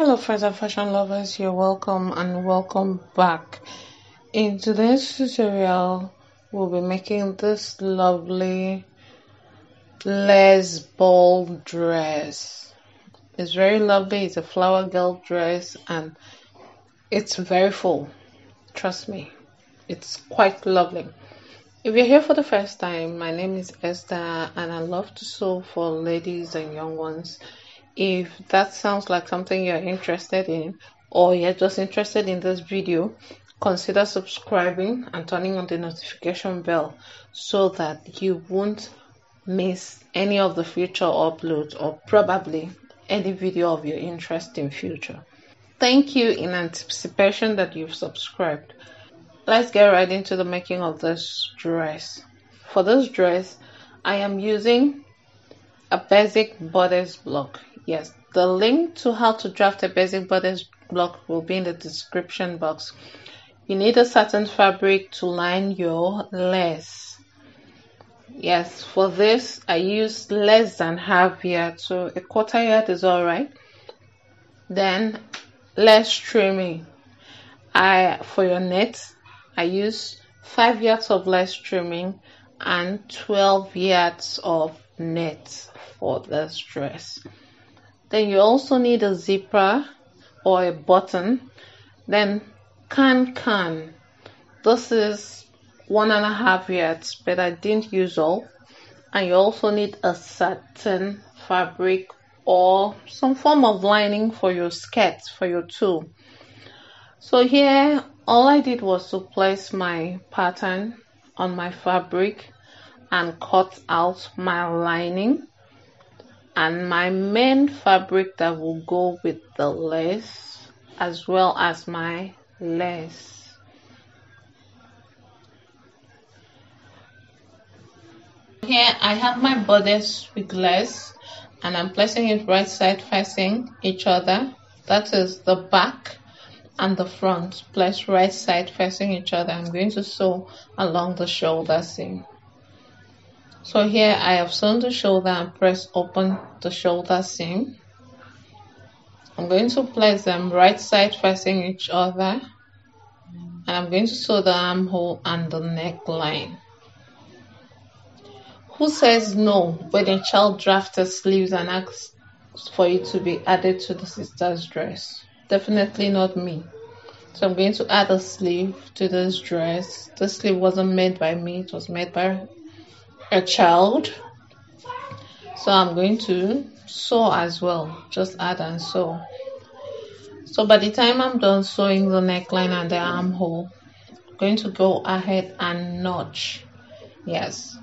Hello friends and fashion lovers, you're welcome and welcome back. In today's tutorial, we'll be making this lovely lace ball dress. It's very lovely, it's a flower girl dress and it's very full. Trust me, it's quite lovely. If you're here for the first time, my name is Esther and I love to sew for ladies and young ones. If that sounds like something you're interested in, or you're just interested in this video, consider subscribing and turning on the notification bell so that you won't miss any of the future uploads or probably any video of your interest in future. Thank you in anticipation that you've subscribed. Let's get right into the making of this dress. For this dress, I am using a basic bodice block. Yes, the link to how to draft a basic bodice block will be in the description box. You need a certain fabric to line your lace. Yes, for this I use less than half yard, so a quarter yard is all right. Then lace trimming. For your net, I use 5 yards of lace trimming and 12 yards of net for this dress. Then you also need a zipper or a button. Then can. This is 1.5 yards, but I didn't use all. And you also need a satin fabric or some form of lining for your skirt, for your tulle. So here, all I did was to place my pattern on my fabric and cut out my lining and my main fabric that will go with the lace, as well as my lace. Here I have my bodice with lace and I'm placing it right side facing each other. That is the back and the front placed right side facing each other. I'm going to sew along the shoulder seam. So here I have sewn the shoulder and pressed open the shoulder seam. I'm going to place them right side facing each other and I'm going to sew the armhole and the neckline. Who says no when a child drafts the sleeves and asks for it to be added to the sister's dress? Definitely not me. So I'm going to add a sleeve to this dress. This sleeve wasn't made by me, it was made by a child. So I'm going to sew as well, just add and sew. So by the time I'm done sewing the neckline and the armhole, I'm going to go ahead and notch. Yes,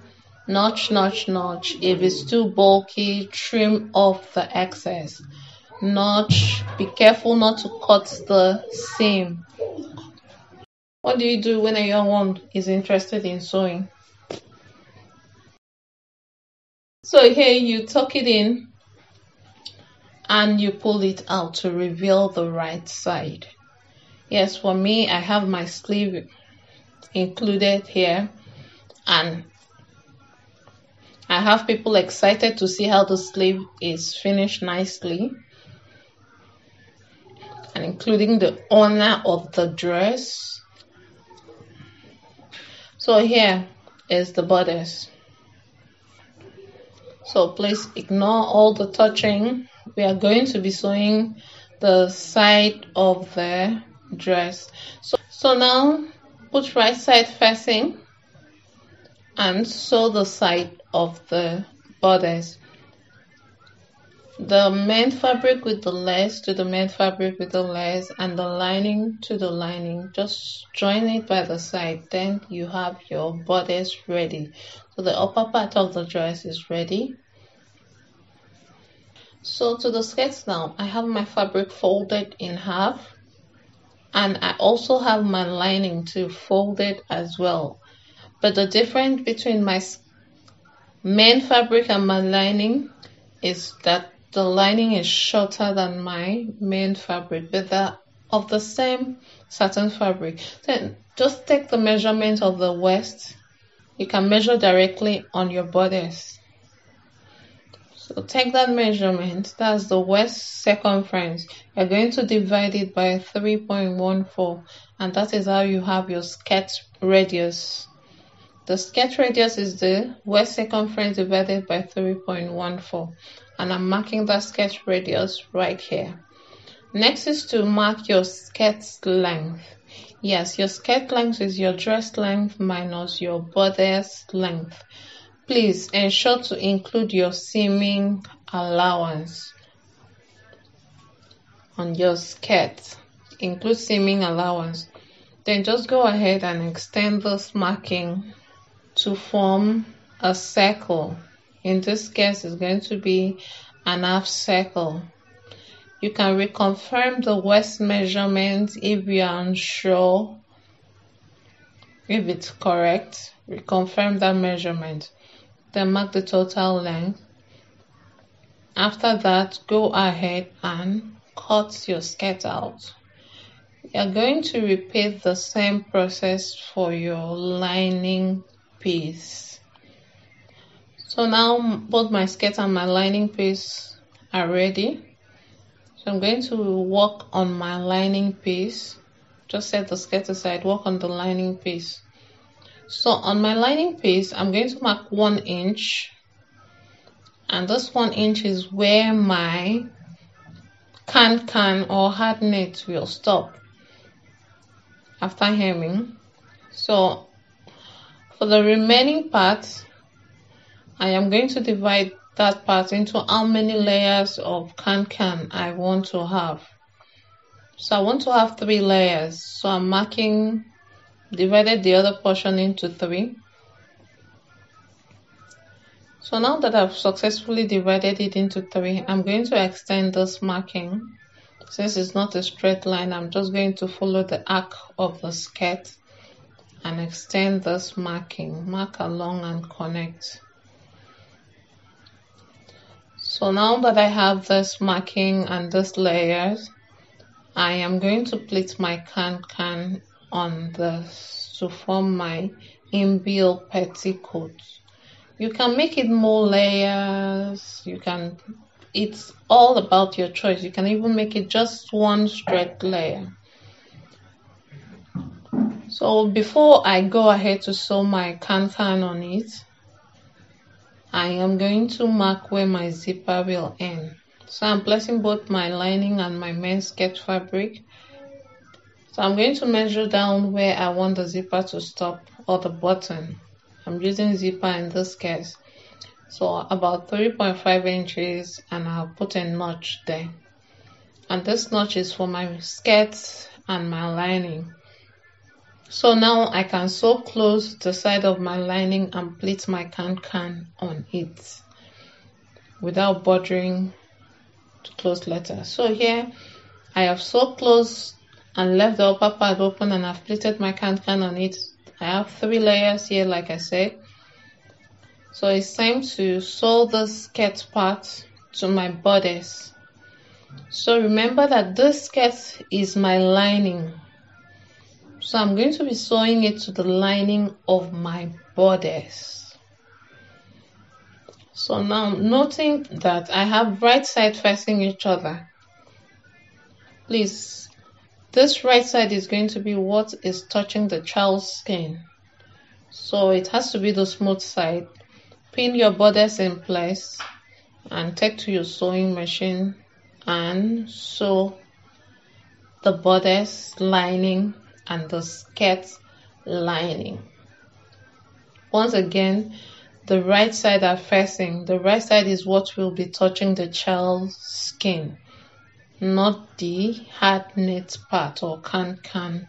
notch. If it's too bulky, trim off the excess. Notch, be careful not to cut the seam. What do you do when a young one is interested in sewing? So here you tuck it in and you pull it out to reveal the right side. Yes, for me, I have my sleeve included here and I have people excited to see how the sleeve is finished nicely and including the owner of the dress. So here is the bodice. So please ignore all the touching. We are going to be sewing the side of the dress. So now put right side facing and sew the side of the bodice. The main fabric with the lace to the main fabric with the lace and the lining to the lining. Just join it by the side. Then you have your bodice ready. So the upper part of the dress is ready. So to the skirts now, I have my fabric folded in half and I also have my lining too folded as well. But the difference between my main fabric and my lining is that the lining is shorter than my main fabric, but they're of the same satin fabric. Then just take the measurement of the waist. You can measure directly on your bodice. So take that measurement, that's the west circumference. You're going to divide it by 3.14, and that is how you have your sketch radius. The sketch radius is the west circumference divided by 3.14, and I'm marking that sketch radius right here. Next is to mark your sketch length. Yes, your sketch length is your dress length minus your bodice length. Please ensure to include your seaming allowance on your skirt. Include seaming allowance. Then just go ahead and extend this marking to form a circle. In this case, it's going to be an half circle. You can reconfirm the waist measurement if you are unsure if it's correct. Reconfirm that measurement. Then mark the total length. After that, go ahead and cut your skirt out. You're going to repeat the same process for your lining piece. So now both my skirt and my lining piece are ready. So I'm going to work on my lining piece. Just set the skirt aside, work on the lining piece. So on my lining piece, I'm going to mark 1 inch, and this 1 inch is where my can or hard knit will stop after hemming. So for the remaining part, I am going to divide that part into how many layers of can I want to have. So I want to have 3 layers. So I'm marking, divided the other portion into 3. So now that I've successfully divided it into 3, I'm going to extend this marking. Since it's not a straight line, I'm just going to follow the arc of the skirt and extend this marking. Mark along and connect. So now that I have this marking and this layers, I am going to pleat my can on this to form my inbuilt petticoat. You can make it more layers, you can, it's all about your choice. You can even make it just 1 straight layer. So before I go ahead to sew my can on it, I am going to mark where my zipper will end. So I'm placing both my lining and my men's skirt fabric. So I'm going to measure down where I want the zipper to stop, or the button. I'm using zipper in this case. So about 3.5 inches, and I'll put a notch there. And this notch is for my skirt and my lining. So now I can sew close the side of my lining and pleat my can on it without bothering to close later. So here I have sewed close and left the upper part open, and I've pleated my can on it. I have 3 layers here, like I said. So it's time to sew the skirt part to my bodice. So remember that this skirt is my lining. So I'm going to be sewing it to the lining of my bodice. So now I'm noting that I have right side facing each other. Please, this right side is going to be what is touching the child's skin. So it has to be the smooth side. Pin your bodice in place and take to your sewing machine and sew the bodice lining and the skirt lining. Once again, the right side are facing. The right side is what will be touching the child's skin, not the hard knit part or can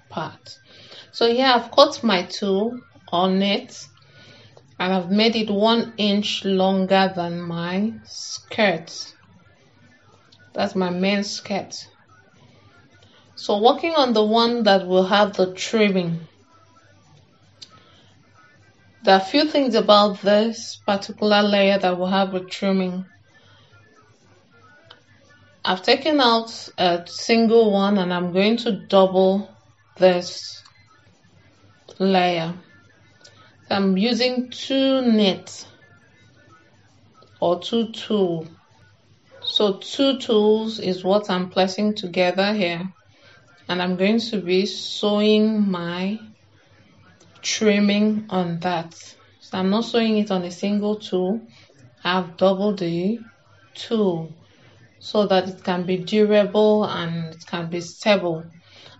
part. So here I've cut my tool on it, and I've made it 1 inch longer than my skirt. That's my men's skirt. So working on the one that will have the trimming. There are a few things about this particular layer that will have a trimming. I've taken out a single one, and I'm going to double this layer. So I'm using 2 knits or 2 tool So two tools is what I'm placing together here, and I'm going to be sewing my trimming on that. So I'm not sewing it on a single tool, I've doubled the tool so that it can be durable and it can be stable.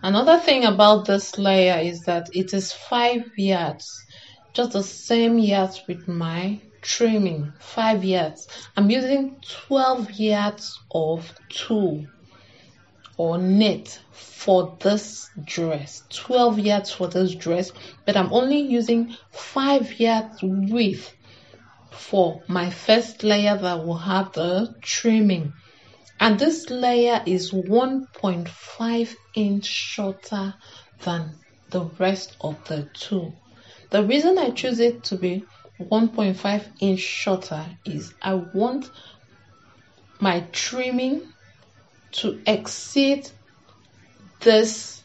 Another thing about this layer is that it is 5 yards, just the same yards with my trimming, 5 yards. I'm using 12 yards of tulle or knit for this dress, 12 yards for this dress, but I'm only using 5 yards width for my first layer that will have the trimming. And this layer is 1.5 inch shorter than the rest of the two. The reason I choose it to be 1.5 inch shorter is I want my trimming to exceed this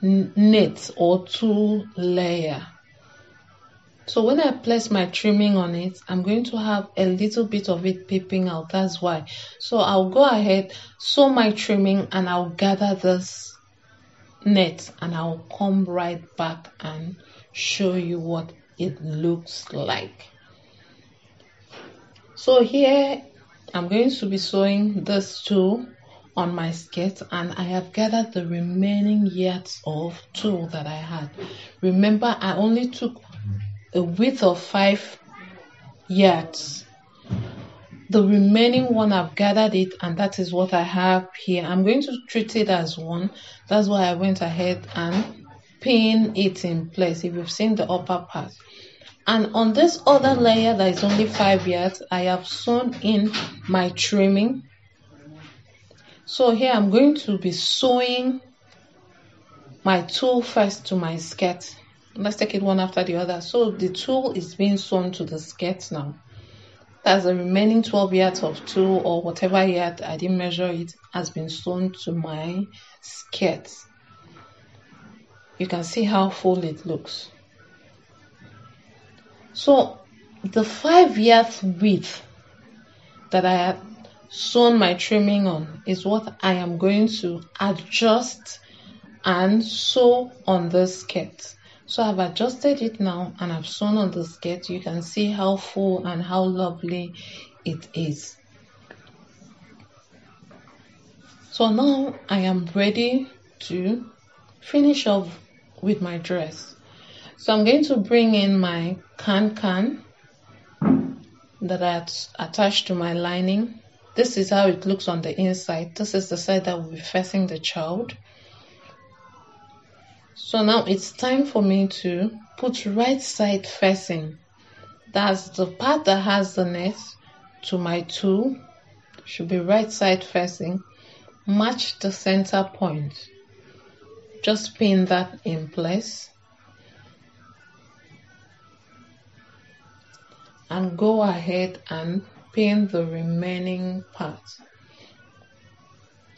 knit or two layer. So when I place my trimming on it, I'm going to have a little bit of it peeping out, that's why. So I'll go ahead, sew my trimming, and I'll gather this net, and I'll come right back and show you what it looks like. So here I'm going to be sewing this tulle on my skirt, and I have gathered the remaining yards of tulle that I had. Remember, I only took a width of 5 yards. The remaining one, I've gathered it, and that is what I have here. I'm going to treat it as one. That's why I went ahead and pin it in place, if you've seen the upper part. And on this other layer that is only 5 yards, I have sewn in my trimming. So here I'm going to be sewing my tulle first to my skirt. Let's take it one after the other. So the tulle is being sewn to the skirt now. That's the remaining 12 yards of tulle, or whatever yard, I didn't measure it, has been sewn to my skirt. You can see how full it looks. So the 5 yards width that I had sewn my trimming on is what I am going to adjust and sew on the skirt. So I've adjusted it now, and I've sewn on the skirt. You can see how full and how lovely it is. So now I am ready to finish off with my dress. So I'm going to bring in my can-can that I attached to my lining. This is how it looks on the inside. This is the side that will be facing the child. So now it's time for me to put right side facing. That's the part that has the net to my tulle. Should be right side facing. Match the center point. Just pin that in place. And go ahead and pin the remaining part.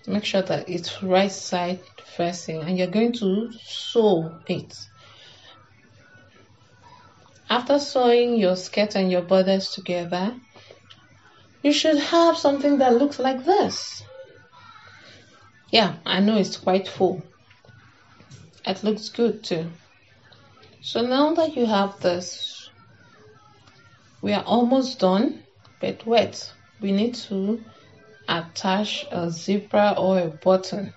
Make sure that it's right side facing, and you're going to sew it. After sewing your skirt and your bodice together, you should have something that looks like this. Yeah, I know it's quite full. It looks good too. So now that you have this, we are almost done, but wait, we need to attach a zipper or a button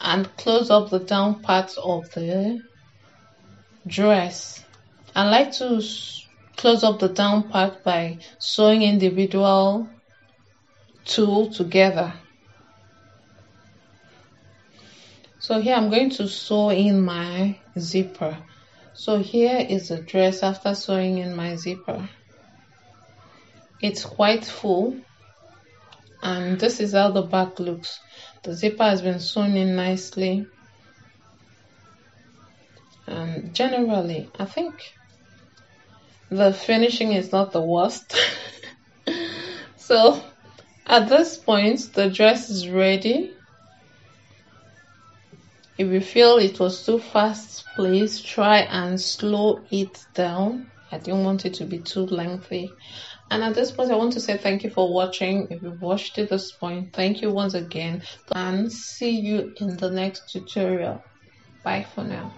and close up the down part of the dress. I like to close up the down part by sewing individual tulle together. So here I'm going to sew in my zipper. So here is the dress after sewing in my zipper. It's quite full. And this is how the back looks. The zipper has been sewn in nicely. And generally, I think the finishing is not the worst. So at this point, the dress is ready. If you feel it was too fast, please try and slow it down. I didn't want it to be too lengthy. And at this point, I want to say thank you for watching. If you've watched to this point, thank you once again, and see you in the next tutorial. Bye for now.